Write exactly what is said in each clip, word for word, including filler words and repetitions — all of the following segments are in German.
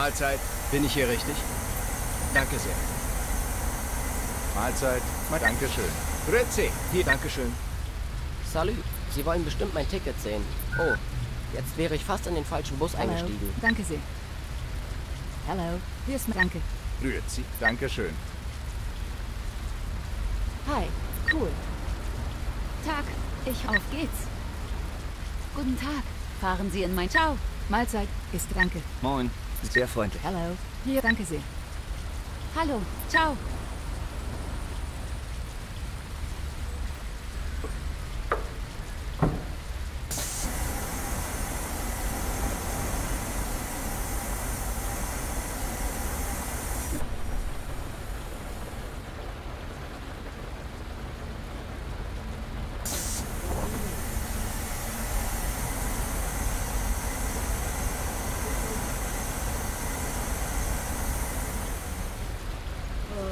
Mahlzeit, bin ich hier richtig? Danke sehr. Mahlzeit, mal Dankeschön. Grüezi, hier, Dankeschön. Salut, Sie wollen bestimmt mein Ticket sehen. Oh, jetzt wäre ich fast in den falschen Bus Hello. eingestiegen. Danke sehr. Hallo, hier ist mein Danke. Grüezi, Dankeschön. Hi, cool. Tag, ich auf geht's. Guten Tag, fahren Sie in mein Ciao. Mahlzeit ist Danke. Moin, sehr freundlich. Hallo, hier, danke sehr. Hallo, ciao. Oh.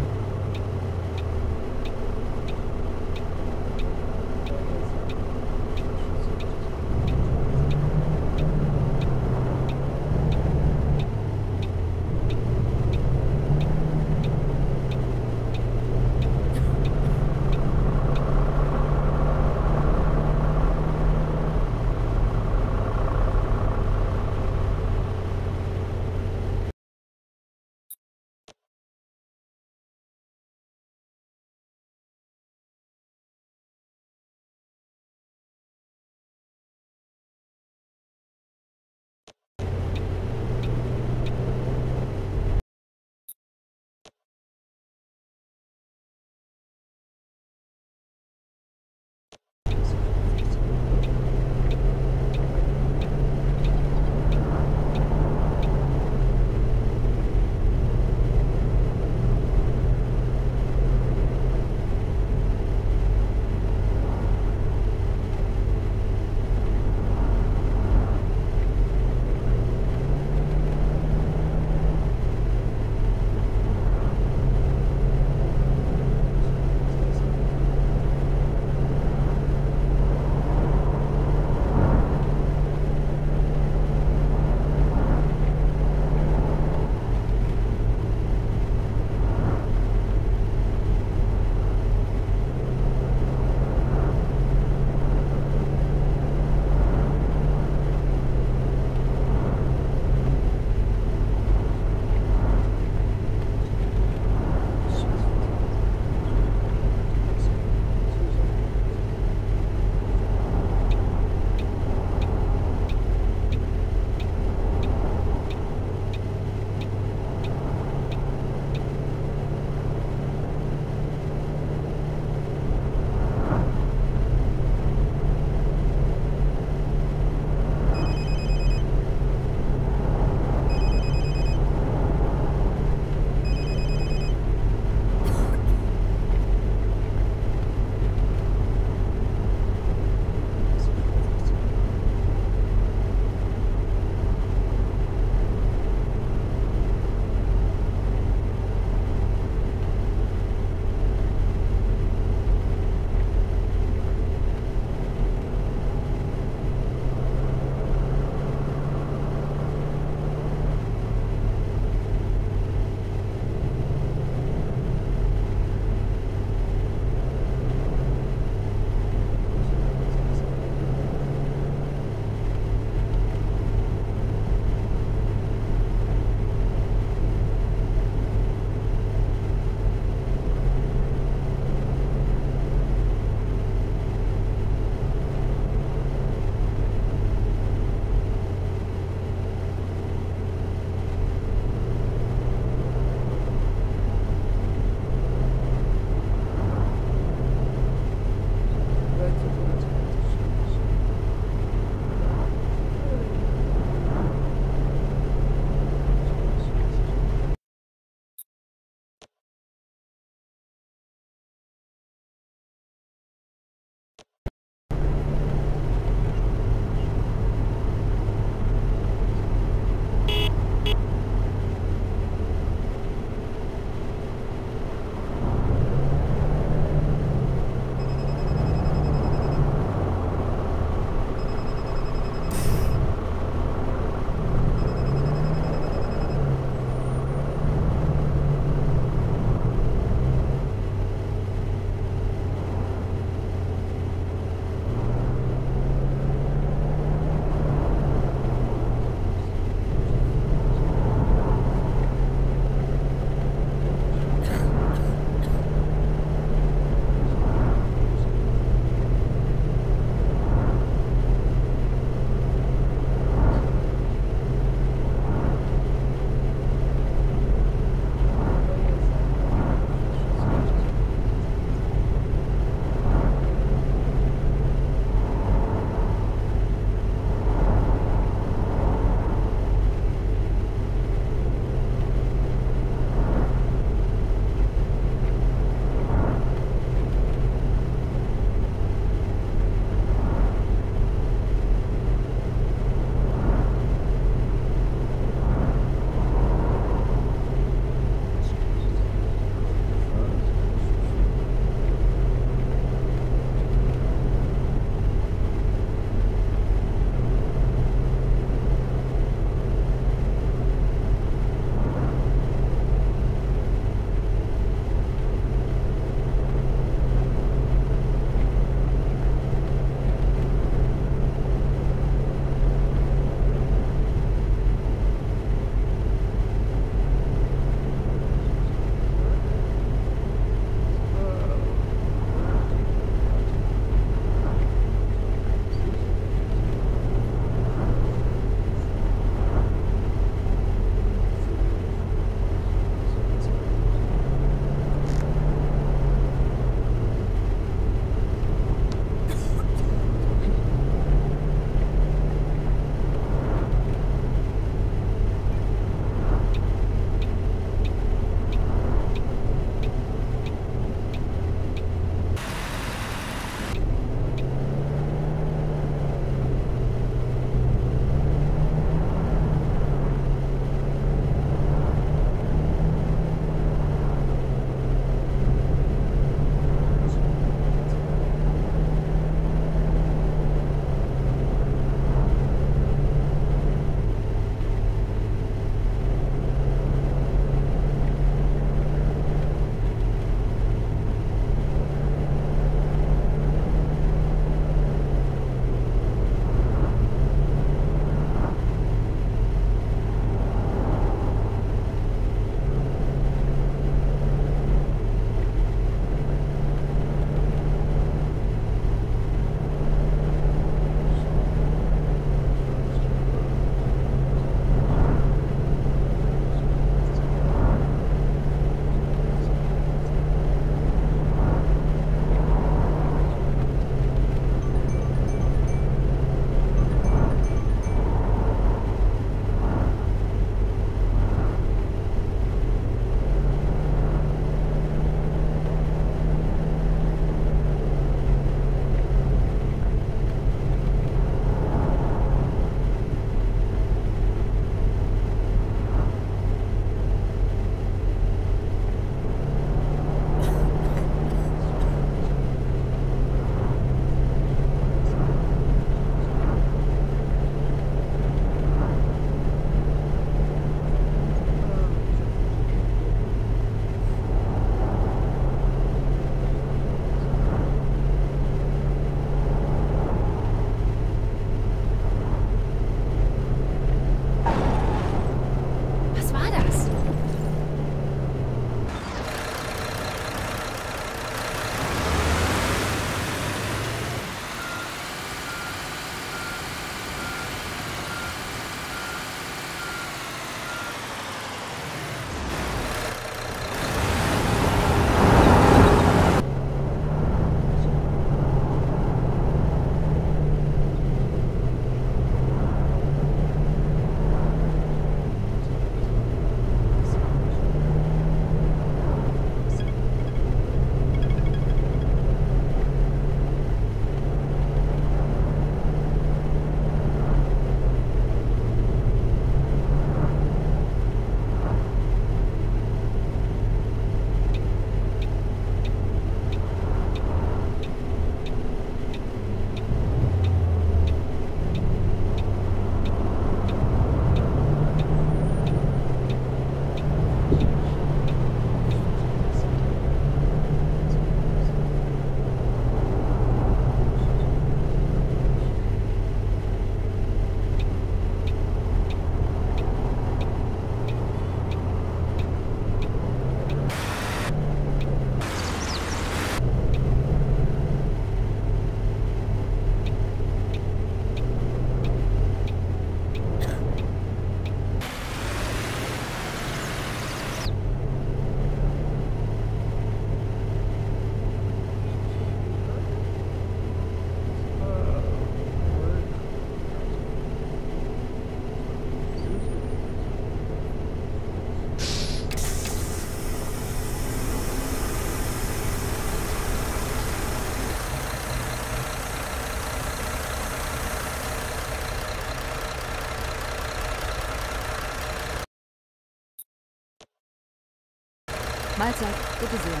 Mahlzeit, bitte sehr.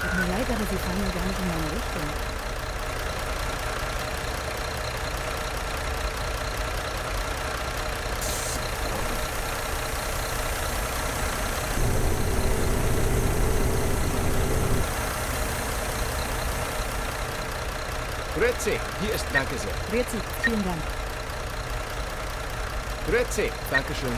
Tut mir leid, aber Sie fahren ja gar nicht in meine Richtung. Grüezi, hier ist Danke sehr. Grüezi, vielen Dank. Grüezi, Dankeschön.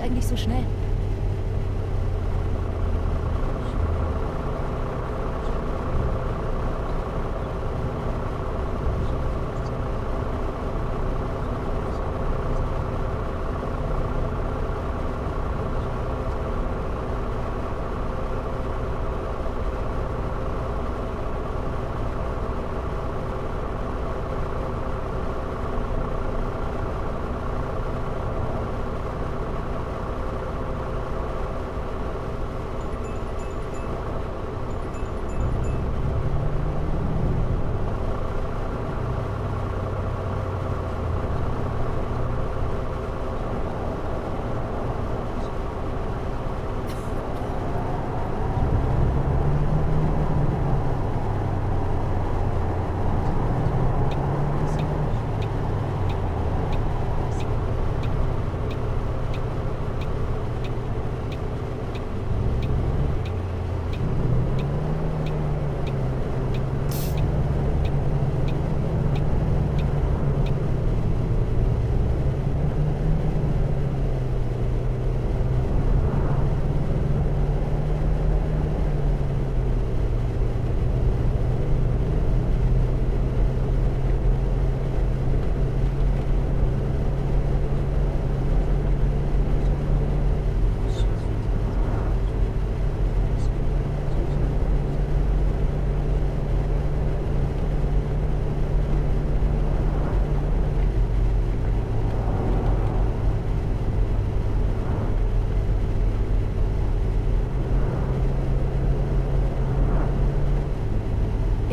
Eigentlich so schnell.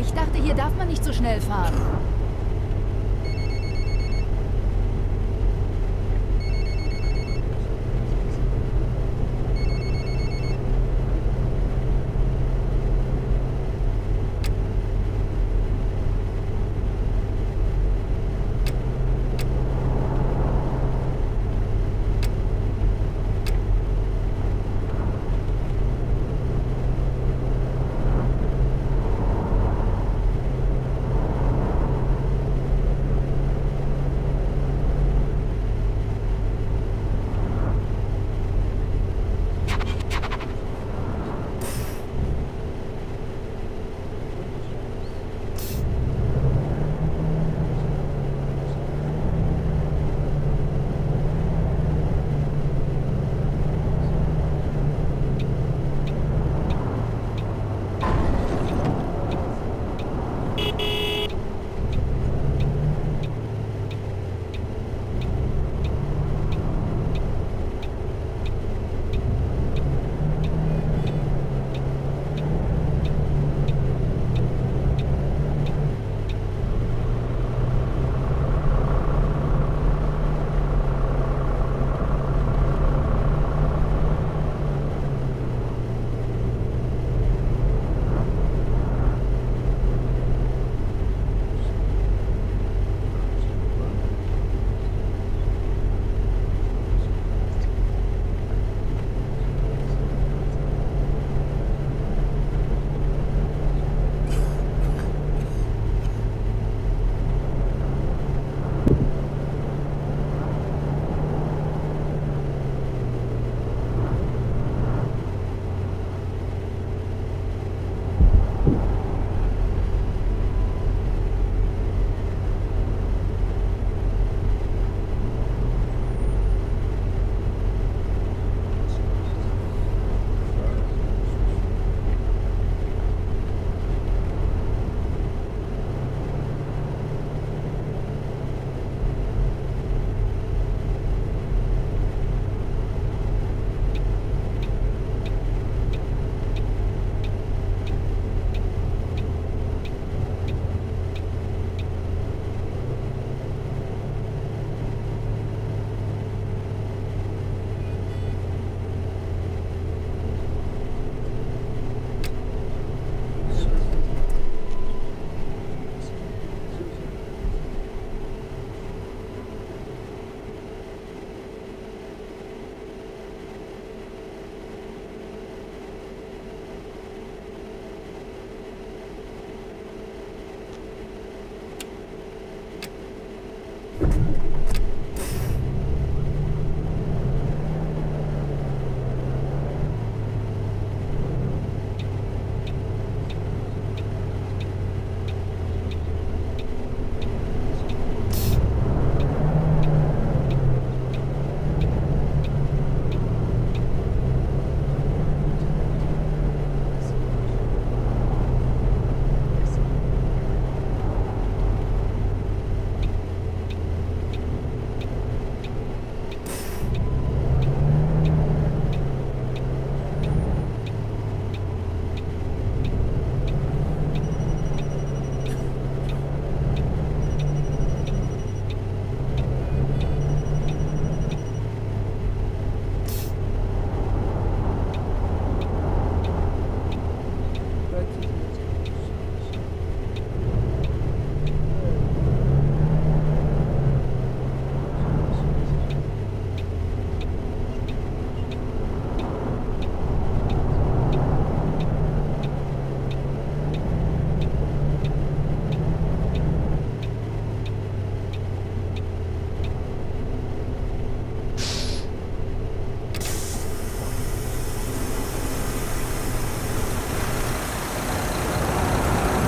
Ich dachte, hier darf man nicht so schnell fahren.